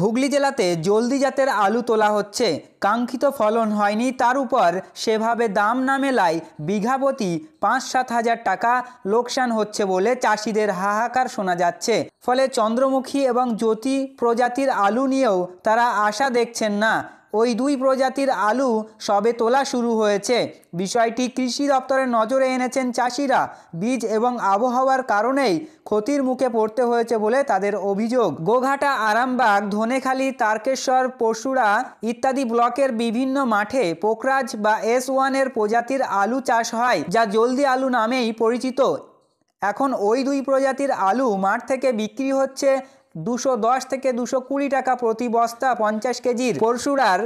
हुगली जिलाते जल्दी जातेर आलू तोला होच्छे कांक्षित फलन हयनि तार उपर सेभावे दाम ना मेलाय बिघापति 5-7 हज़ार टाका लोकसान होच्छे बोले चाषीदेर हाहाकार शोना जाच्छे। फले चंद्रमुखी एवं ज्योति प्रजातिर आलू नियेओ तारा आशा देखछेन ना। ओई दुई प्रजातिर आलू सबे तोला शुरू होयेछे। विषयटी कृषि दफ्तरेर नजरे एनेछेन चाषीरा। बीज एवं आबहावार कारणेई क्षतिर मुखे पड़ते होयेछे बोले तादेर अभियोग। गोघाटा, आरामबाग, धनेखाली, तारकेश्वर, पशुरा इत्यादि ब्लकेर विभिन्न माठे पोखराज बा S1 प्रजातिर आलू चाष हय जा जल्दी आलू नामेई परिचित। एखन ओई दुई प्रजातिर आलू माठ थेके बिक्री होच्छे 210 থেকে 220 টাকা প্রতি বস্তা 50 কেজির। পরশুরার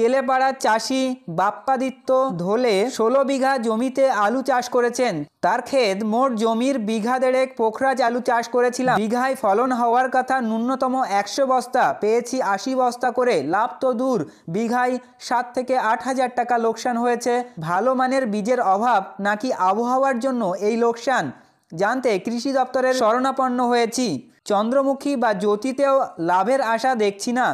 কেলেপাড়ার চাষি বাপ্পাদিত্য ধোলে 16 বিঘা জমিতে আলু চাষ করেছেন। তার ক্ষেত মোট জমির বিঘা দেড়েক পোখরাজ আলু চাষ করেছিলাম। বিঘায় ফলন হওয়ার কথা ন্যূনতম 100 বস্তা, পেয়েছি 80 বস্তা করে। লাভ তো দূর, বিঘায় 7 থেকে 8 হাজার টাকা লোকসান হয়েছে। ভালো মানের বীজের অভাব নাকি আবহাওয়ার জন্য এই লোকসান জানতে কৃষি দপ্তরের শরণাপন্ন হয়েছি। चंद्रमुखी बा ज्योतितेओ लाभेर आशा देखछि ना।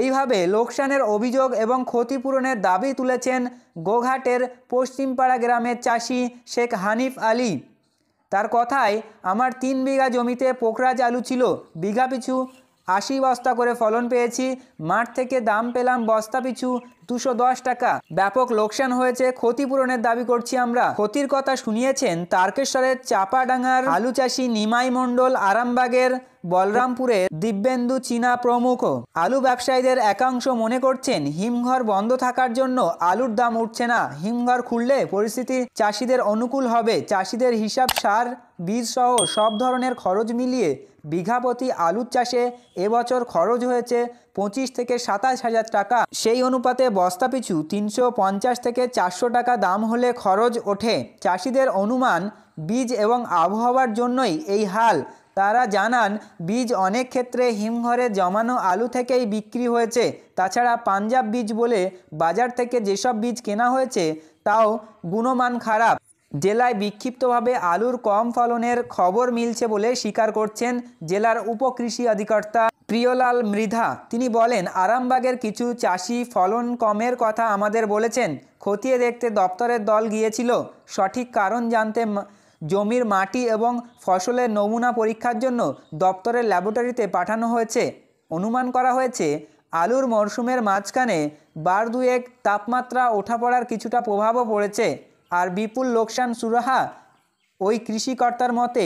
एइभावे लोकसानेर अभियोग एवं क्षतिपूरणेर दाबी तुलेछेन गोघाटेर पश्चिमपाड़ा ग्रामेर चाषी शेख हानिफ आली। तार कथाय आमार 3 বিঘা जमीते पोखराज आलू छिलो। बीघा पिछु 80 বস্তা करे फलन पेयेछि। माठ थेके दाम पेलाम बस्ता पिछु 210 টাকা। ব্যাপক লোকসান হয়েছে, ক্ষতিপূরণের দাবি করছি আমরা। ক্ষতির কথা শুনিয়েছেন তারকেশ্বরের চাপাডাঙ্গার আলু চাষী নিমাই মণ্ডল, আরামবাগের বলরামপুরে দিব্যেন্দু চীনা প্রমুখ। আলু ব্যবসায়ীদের একাংশ মনে করছেন হিমঘর বন্ধ থাকার জন্য আলুর দাম উঠছে না। হিমঘর খুললে পরিস্থিতি চাষিদের অনুকূল হবে। চাষিদের হিসাব সার, বীজ সহ সব ধরনের খরচ মিলিয়ে বিঘাপতি আলুর চাষে এবছর খরচ হয়েছে 25 থেকে 27 হাজার টাকা। সেই অনুপাতে बस्ता पिछु 350 থেকে 400 টাকা দাম হলে খরচ ওঠে। চাষীদের অনুমান বীজ এবং আবহাওয়ার জন্যই এই হাল। তারা জানান বীজ অনেক ক্ষেত্রে হিমঘরে জমানো আলু থেকেই বিক্রি হয়েছে। তাছাড়া পাঞ্জাব বীজ বলে বাজার থেকে যেসব বীজ কেনা হয়েছে তাও গুণমান খারাপ। জেলায় বিক্ষিপ্তভাবে আলুর কম ফলনের খবর মিলছে বলে স্বীকার করছেন জেলার উপকৃষি অধিকর্তা প্রিয়লাল মৃধা। তিনি বলেন আরামবাগের কিছু চাষি ফলন কমের কথা আমাদের বলেছেন। খতিয়ে দেখতে দপ্তরের দল গিয়েছিল। সঠিক কারণ জানতে জমির মাটি এবং ফসলের নমুনা পরীক্ষার জন্য দপ্তরের ল্যাবরেটরিতে পাঠানো হয়েছে। অনুমান করা হয়েছে আলুর মরশুমের মাঝখানে 1-2 তাপমাত্রা ওঠাপড়ার কিছুটা প্রভাবও পড়েছে। আর বিপুল লোকসান সুরাহা ওই কৃষিকর্তার মতে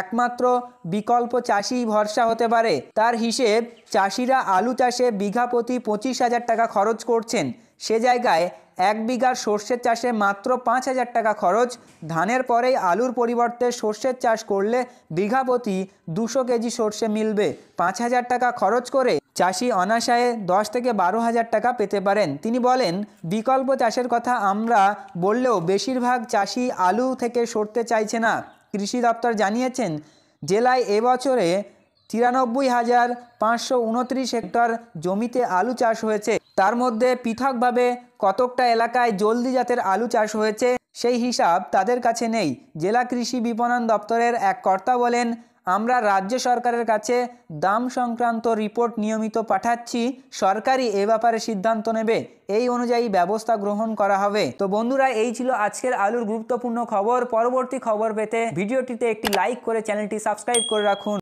একমাত্র বিকল্প চাষি ভরসা হতে পারে। তার হিসেব চাষিরা আলু চাষে বিঘা প্রতি 25 হাজার টাকা খরচ করছেন। সে জায়গায় 1 বিঘার সর্ষের চাষে মাত্র 5 হাজার টাকা খরচ। ধানের পরেই আলুর পরিবর্তে সর্ষের চাষ করলে বিঘা প্রতি 200 কেজি সর্ষে মিলবে। 5 হাজার টাকা খরচ করে চাষি অনাশায় 10 থেকে 12 হাজার টাকা পেতে পারেন। তিনি বলেন বিকল্প চাষের কথা আমরা বললেও বেশিরভাগ চাষি আলু থেকে সরতে চাইছে না। কৃষি দপ্তর জানিয়েছেন জেলায় এবছরে 93,529 হেক্টর জমিতে আলু চাষ হয়েছে। তার মধ্যে পৃথকভাবে কতকটা এলাকায় জলদি জাতের আলু চাষ হয়েছে সেই হিসাব তাদের কাছে নেই। জেলা কৃষি বিপণন দপ্তরের এক কর্তা বলেন আমরা রাজ্য সরকারের কাছে দাম সংক্রান্ত রিপোর্ট নিয়মিত পাঠাচ্ছি। সরকারই এ ব্যাপারে সিদ্ধান্ত নেবে, এই অনুযায়ী ব্যবস্থা গ্রহণ করা হবে। তো বন্ধুরা, এই ছিল আজকের আলুর গুরুত্বপূর্ণ খবর। পরবর্তী খবর পেতে ভিডিওটিতে একটি লাইক করে চ্যানেলটি সাবস্ক্রাইব করে রাখুন।